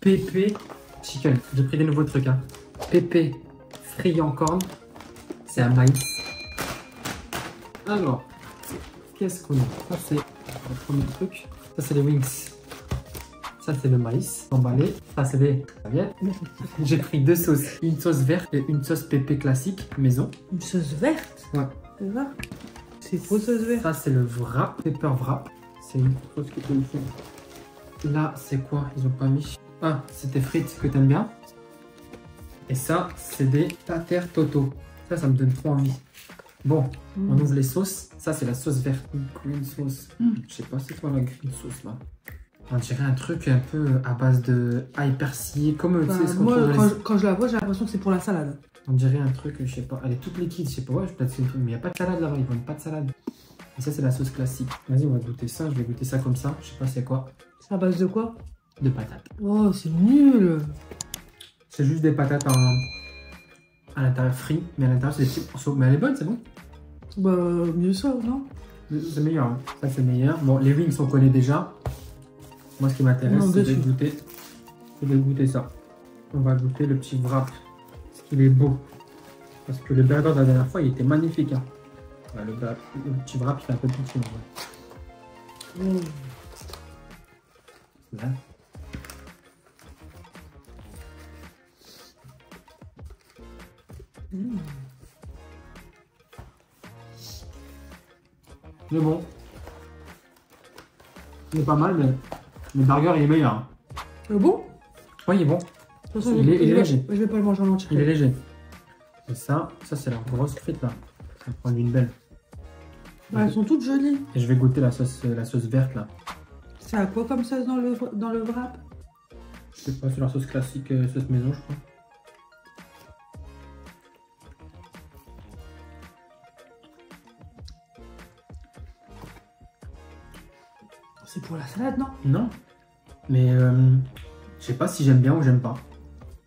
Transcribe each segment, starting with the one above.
Pepe Chicken. J'ai pris des nouveaux trucs. Hein. Pepe frit en corne. C'est un maïs. Alors, qu'est-ce qu'on a? Ça, c'est le premier truc. Ça, c'est les wings. Ça, c'est le maïs emballé. Ça, c'est des serviettes. J'ai pris deux sauces. Une sauce verte et une sauce pépé classique maison. Une sauce verte? Ouais. C'est faux sauce verte. Ça, c'est le wrap. Pepper wrap. C'est une sauce que tu me fais. Là, c'est quoi? Ils ont pas mis. Ah, c'est des frites que t'aimes bien. Et ça, c'est des tater toto. Ça, ça me donne trop envie. Bon, on ouvre les sauces. Ça, c'est la sauce verte. Green sauce. Je sais pas c'est quoi la green sauce là. On dirait un truc un peu à base de ail persillé, comme tu sais, moi, quand je la vois, j'ai l'impression que c'est pour la salade. On dirait un truc, je sais pas, elle est toute liquide, je sais pas, ouais, peut-être c'est une truc, mais il n'y a pas de salade là-bas, ils vendent pas de salade. Et ça, c'est la sauce classique. Vas-y, on va goûter ça, je vais goûter ça comme ça, je sais pas c'est quoi. C'est à base de quoi? De patates. Oh, c'est nul! C'est juste des patates à l'intérieur frites, mais à l'intérieur, c'est des petits morceaux. Mais elle est bonne, c'est bon? Bah, mieux ça, non? C'est meilleur, hein. Ça, c'est meilleur. Bon, les wings, on connaît déjà. Moi, ce qui m'intéresse, c'est de goûter ça. On va goûter le petit wrap. Parce qu'il est beau. Parce que le burger de la dernière fois, il était magnifique. Hein. Bah, le petit wrap, il est un peu petit. En vrai. Là. Mais bon. Il est pas mal, mais... Le burger il est meilleur. Il est bon? Oui, il est bon. De toute façon, il est léger. Je vais pas le manger en entier. Il est léger. Et ça c'est la grosse frite là. Ça va prendre une belle. Bah, elles sont toutes jolies. Et je vais goûter la sauce verte là. C'est à quoi comme sauce dans le wrap? Je sais pas, c'est la sauce classique, sauce maison je crois. C'est pour la salade, non? Non. Mais je sais pas si j'aime bien ou j'aime pas.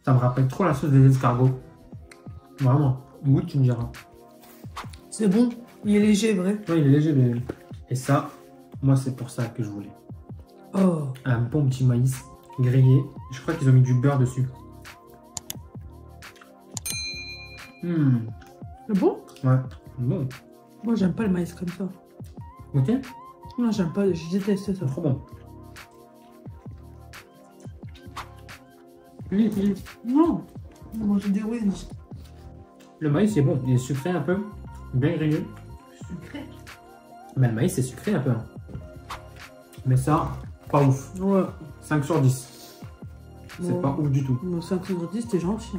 Ça me rappelle trop la sauce des escargots. Vraiment. Goûte, tu me diras. C'est bon. Il est léger, vrai. Oui, il est léger. Mais... Et ça, moi, c'est pour ça que je voulais. Oh. Un bon petit maïs grillé. Je crois qu'ils ont mis du beurre dessus. C'est bon? Ouais. Bon. Moi, j'aime pas le maïs comme ça. Ok. Non, j'aime pas, je déteste ça. Trop bon. Non, on mange des wings. Le maïs, c'est bon, il est sucré un peu, bien grillé. Sucré? Mais le maïs, c'est sucré un peu. Mais ça, pas ouf. Ouais. 5 sur 10. C'est ouais. Pas ouf du tout. Bon, 5 sur 10, t'es gentil.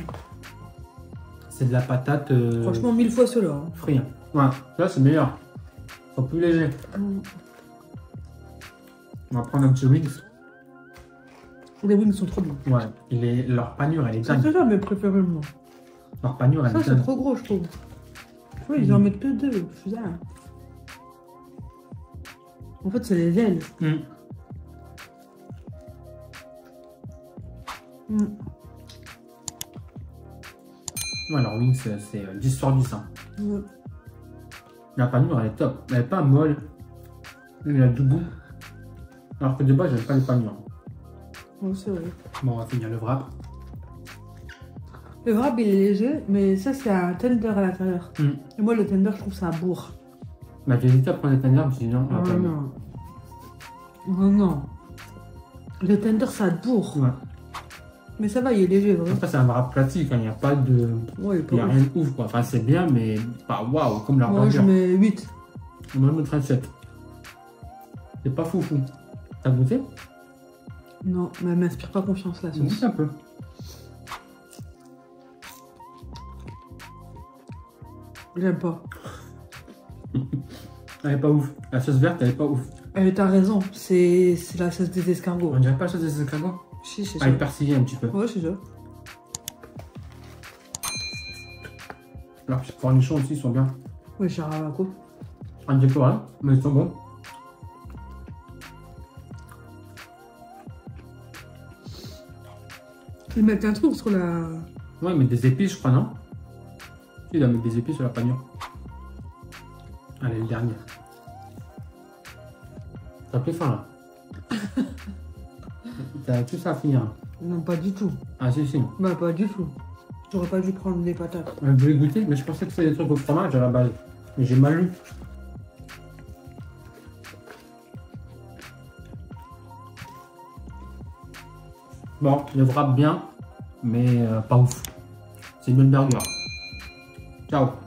C'est de la patate. Franchement, 1000 fois cela. Hein. Frit. Ouais, ça, c'est meilleur. C'est plus léger. On va prendre un petit wings. Les wings sont trop bons. Ouais, leur panure elle est dingue. C'est ça mes préférés moi. Leur panure elle est dingue. Ça c'est trop gros je trouve. Tu vois ils en mettent que deux. En fait c'est les ailes. Ouais leur wings c'est 10 sur 10. Hein. Ouais. La panure elle est top. Elle est pas molle. Elle a du goût. Alors que de base, j'aime pas les panures. Oh, c'est vrai. Bon, on va finir le wrap. Le wrap, il est léger, mais ça, c'est un tender à l'intérieur. Et moi, le tender, je trouve ça bourre. Bah, j'ai hésité à prendre le tender, mais je dis non. Oh, non. Oh, non. Le tender, ça bourre. Ouais. Mais ça va, il est léger, vraiment. Après, c'est un wrap pratique, hein. Il n'y a pas de. Ouais, il n'y a rien de ouf, quoi. Enfin, c'est bien, mais pas waouh, comme la burger. Moi, je mets 8. Moi, je mets 37. C'est pas foufou. T'as goûté? Non, mais elle m'inspire pas confiance là. Goûte un peu. J'aime pas. Elle est pas ouf. La sauce verte, elle est pas ouf. T'as raison, c'est la sauce des escargots. On dirait pas la sauce des escargots? Si, c'est ça. Elle est persillée un petit peu. Ouais, c'est ça. Leurs petits cornichons aussi, ils sont bien. Oui, j'ai un coup. Un petit peu, hein, mais ils sont bons. Ils mettent un truc sur la... Ouais, ils mettent des épices, je crois, non? Ils doivent mettre des épices sur la panure. Allez, le dernier. T'as plus faim, là. T'as tout ça à finir. Non, pas du tout. Ah si, si. Bah pas du tout. J'aurais pas dû prendre des patates. Je voulais goûter, mais je pensais que c'était des trucs au fromage à la base. Mais j'ai mal lu. Bon, le wrap bien, mais pas ouf. C'est une bonne burger. Ciao.